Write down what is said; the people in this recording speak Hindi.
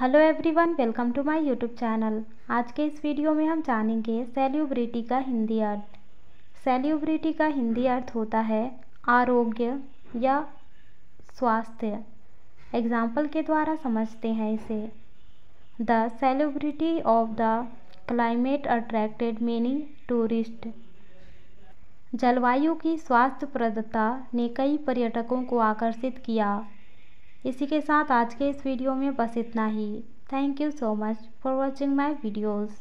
Hello everyone, welcome to my YouTube channel. आज के इस वीडियो में हम जानेंगे सैल्युब्रिटी का हिंदी अर्थ। सैल्युब्रिटी का हिंदी अर्थ होता है आरोग्य या स्वास्थ्य। एग्जाम्पल के द्वारा समझते हैं इसे। The salubrity of the climate attracted many tourist. जलवायु की स्वास्थ्यप्रदता ने कई पर्यटकों को आकर्षित किया। इसी के साथ आज के इस वीडियो में बस इतना ही। Thank you so much for watching my videos.